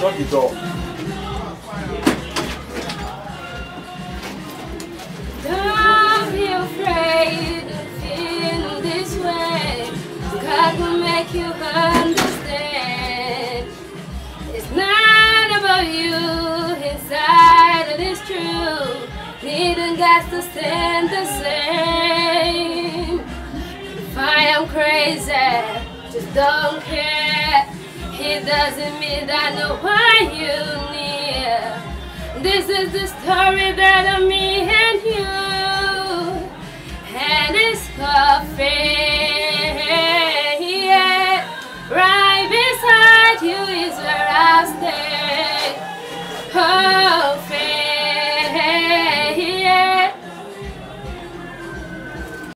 Shut the door. Don't be afraid of feeling this way. God will make you understand. It's not about you, inside it is true. Needn't got to stand the same. If I am crazy, just don't care. It doesn't mean I know why you near. This is the story that of me and you, and it's perfect. Yeah. Right beside you is where I stay. Oh.